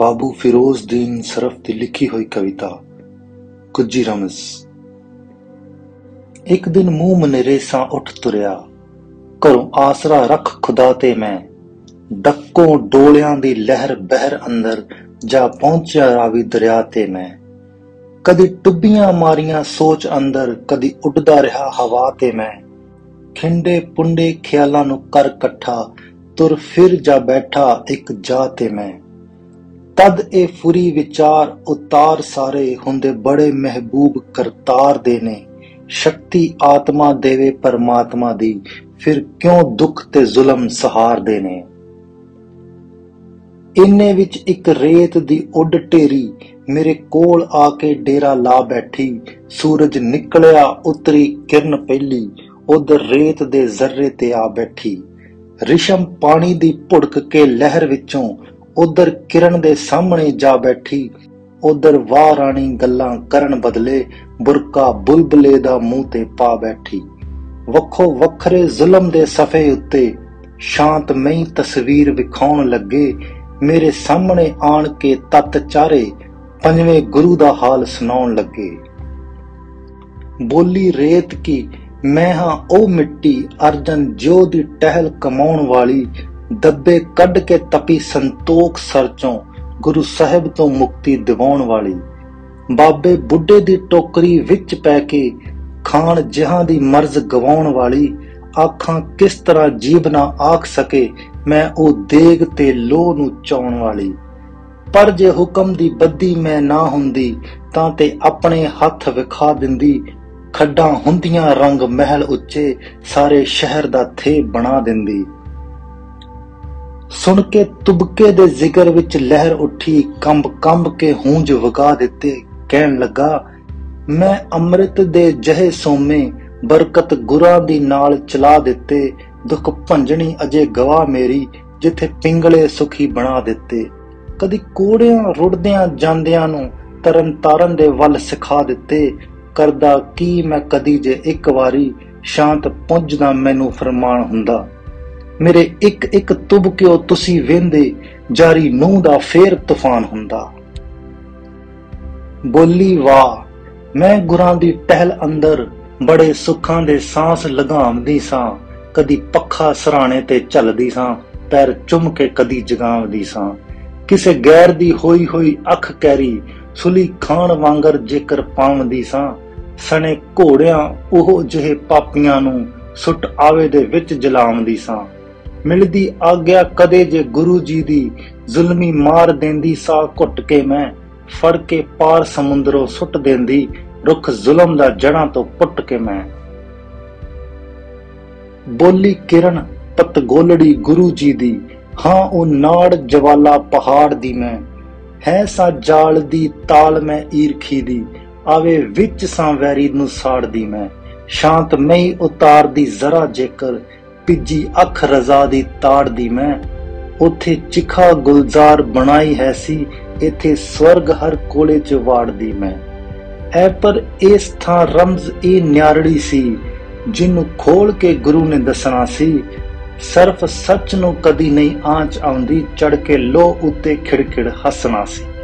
बाबू फिरोज दीन Surf की लिखी हुई कविता कुजी रमज। एक दिन मूंह मनेरे सा उठ तुरया, घरों आसरा रख खुदा ते मैं। डक्कों डोलियां दी लहर बहर अंदर जा पहुंचा रावी दरिया ते मैं। कदी टुब्बियां मारियां सोच अंदर, कदी उड़दा रहा हवा ते मैं। खिंडे पुंडे ख्यालां नू कर कट्ठा, तुर फिर जा बैठा एक जा ते मैं। तद ए फुरी विचार उतार सारे, हुंदे बड़े महबूब करतार देने। शक्ति आत्मा देवे परमात्मा दी, फिर क्यों दुख ते जुलम सहार देने। इन्ने विच एक रेत दी उड टेरी, मेरे कोल आके डेरा ला बैठी। सूरज निकलिया उतरी किरण पहली, उधर रेत दे जर्रे ते आ बैठी। रिशम पानी दी भुड़क के लहर विचों, उधर किरण दे सामने जा बैठी। उधर वाह रानी गल्लां करन बदले, बुरका बुलबुले दा मुंह ते पा बैठी। वखो वखरे जुलम दे सफे उत्ते, शांत मई तस्वीर विखाउण लगे। मेरे सामने आन के तत चारे, पंजवें गुरु दा हाल सुनाउण लगे। बोली रेत की मैं हां ओ मिट्टी, अर्जन ज्यो दी टहल कमाउण वाली। दब्बे कढ़ के तपी संतोख सरचों, गुरु साहब तो मुक्ति दिवाउण वाली। बाबे बुढ़े दी टोकरी विच पैके, खान जहां दी मर्ज गवाउण वाली। आखां किस तरह जीव ना आख सके, मैं ओ देग ते लोह नू चाउण वाली। पर जे हुक्म दी बद्दी मैं ना हुंदी, तां ते अपने हथ विखा दिंदी। खड्डां हुंदियां रंग महल उच्चे, सारे शहर दा थे बना दिंदी। सुन के तुबके दे जिगर विच लहर उठी, कंब कंब के हूंज वगा दिते। कहन लगा मैं अमृत दे जहे सोमे, बरकत गुरां दी नाल चला दिते। दुख भंजनी अजे गवाह मेरी, जिथे पिंगले सुखी बना दिते। कदी कोड़ियां रुड़दियां जांदियां नू, तरन तारन दे वल सिखा दिते। करदा की मैं कदी जे एक वारी, शांत पुंज दा मैनू फरमान हुंदा। मेरे एक एक तुबकिओ तुसी वेंदे, जारी नूं दा फेर तूफान हुंदा। बोली वाह मैं गुरां दी टहल अंदर, बड़े सुखां दे सांस लगामदी सां। कदी पक्खा सराणे ते झलदी सां, पैर चुम के कदी जगामदी सां। किसे गैर दी होई होई अख कैरी, सुली खान वांगर जेकर पावंदी सां। सने घोड़ियां ओहो जिहे पापियां नूं, सुट आवे दे विच जलामदी सां। मिलदी आग्या कदे जे गुरु जी दी, जुल्मी मार देंदी सा घुट के मैं। फड़ के पार समुंदरों सुट देंदी, रुख जुलम दा जड़ां तो पुट के मैं। बोली किरण पतगोलड़ी गुरु जी दी, हां ओ नाड़ जवाला पहाड़ दी मैं। है सा जाल दी ताल मैं ईरखी दी, आवे विच सा वैरी नू साड़ दी मैं। शांत मई उतार दी जरा जेकर, पिजी अख रजा दी ताड़ दी मैं। उथे चिखा गुलजार बनाई है सी, इथे स्वर्ग हर कोले च वाड़ दी मैं। ऐ पर इस था रमज ए न्यारड़ी सी, जिन्नू खोल के गुरु ने दसना सी। सिर्फ सच नू कदी नहीं आंच आउंदी, चढ़ के लोह उत्ते खिड़खिड़ हसना सी।